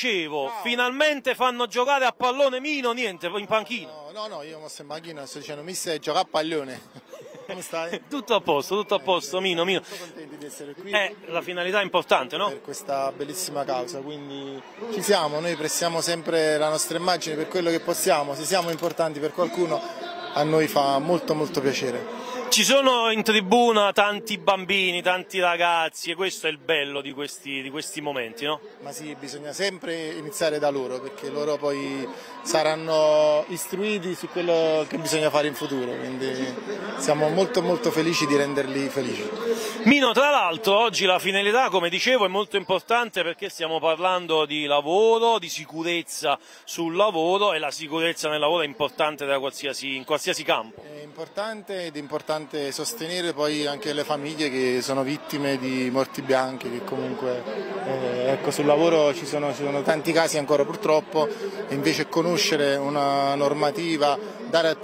Dicevo, finalmente fanno giocare a pallone Mino, niente, in panchina. No, io non sto in panchina, sto dicendo, mi stai giocando a pallone. Come stai? Tutto a posto, Mino. Mino. Sono contenti di essere qui. La finalità è importante, no? Per questa bellissima causa, quindi ci siamo, noi prestiamo sempre la nostra immagine per quello che possiamo, se siamo importanti per qualcuno a noi fa molto molto piacere. Ci sono in tribuna tanti bambini, tanti ragazzi e questo è il bello di questi momenti, no? Ma sì, bisogna sempre iniziare da loro perché loro poi saranno istruiti su quello che bisogna fare in futuro, quindi siamo molto molto felici di renderli felici. Mino, tra l'altro oggi la finalità, come dicevo, è molto importante perché stiamo parlando di lavoro, di sicurezza sul lavoro e la sicurezza nel lavoro è importante in qualsiasi campo. È importante ed è importante sostenere poi anche le famiglie che sono vittime di morti bianche, che comunque ecco, sul lavoro ci sono tanti casi ancora purtroppo, e invece conoscere una normativa,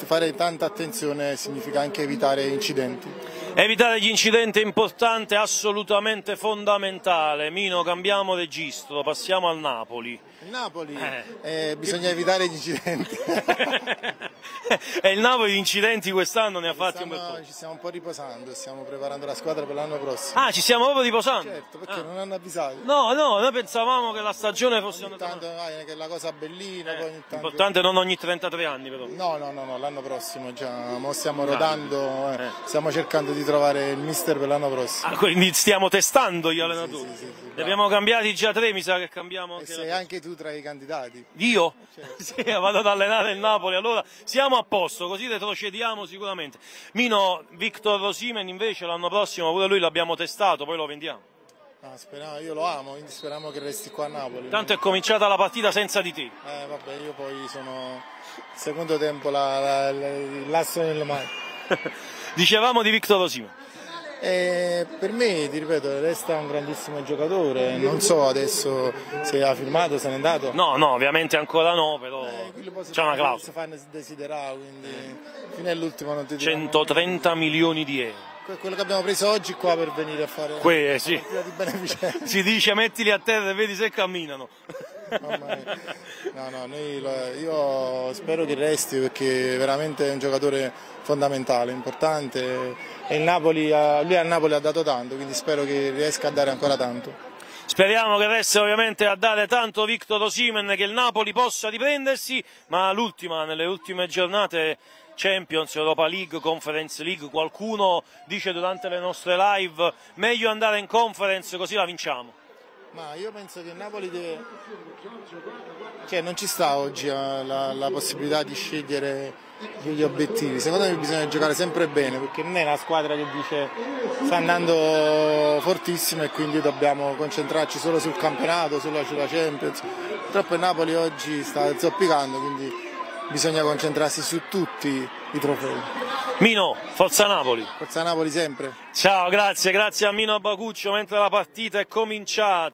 fare tanta attenzione significa anche evitare incidenti. Evitare gli incidenti è importante, assolutamente fondamentale. Mino, cambiamo registro, passiamo al Napoli. Il Napoli? Bisogna evitare gli incidenti. E il Napoli di incidenti quest'anno ne ha fatti un bel po'. Ci stiamo un po' riposando, stiamo preparando la squadra per l'anno prossimo. Ah, ci stiamo proprio riposando? Certo, perché non hanno avvisato. No, noi pensavamo che la stagione fosse ogni tanto, vai, che è la cosa bellina. Poi ogni tanto... Importante non ogni 33 anni però. No, l'anno prossimo già, mo stiamo rodando, stiamo cercando di trovare il mister per l'anno prossimo. Ah, quindi stiamo testando gli allenatori. Sì, ne abbiamo cambiati già 3, mi sa che cambiamo anche. E sei anche tu tra i candidati. Io? Certo. Sì, vado ad allenare il Napoli, allora siamo a posto, così retrocediamo sicuramente. Mino, Victor Osimhen invece l'anno prossimo pure lui l'abbiamo testato, poi lo vendiamo. Ah, speriamo, io lo amo, quindi speriamo che resti qua a Napoli. Tanto è cominciata la partita senza di te. Vabbè, io poi sono il secondo tempo l'asso nelle mani. Dicevamo di Victor Osimhen. Per me, ti ripeto, resta un grandissimo giocatore, non so adesso se ha firmato, se n'è andato. No, ovviamente ancora no, però c'è una clausola. Quindi fino all'ultimo non ti dirò. 130 milioni di euro. Quello che abbiamo preso oggi qua per venire a fare sì. Una partita di beneficenza. Si dice mettili a terra e vedi se camminano. Io spero che resti perché veramente è un giocatore fondamentale, importante e il Napoli lui a Napoli ha dato tanto, quindi spero che riesca a dare ancora tanto. Speriamo che resti ovviamente a dare tanto Victor Osimhen, che il Napoli possa riprendersi, ma nelle ultime giornate Champions, Europa League, Conference League, qualcuno dice durante le nostre live meglio andare in Conference così la vinciamo. Ma io penso che il Napoli deve... Cioè non ci sta oggi la possibilità di scegliere gli obiettivi, secondo me bisogna giocare sempre bene perché non è una squadra che dice sta andando fortissimo e quindi dobbiamo concentrarci solo sul campionato, solo sulla Champions, purtroppo il Napoli oggi sta zoppicando quindi bisogna concentrarsi su tutti i trofei. Mino, forza Napoli! Forza Napoli sempre! Ciao, grazie a Mino Abbacuccio mentre la partita è cominciata.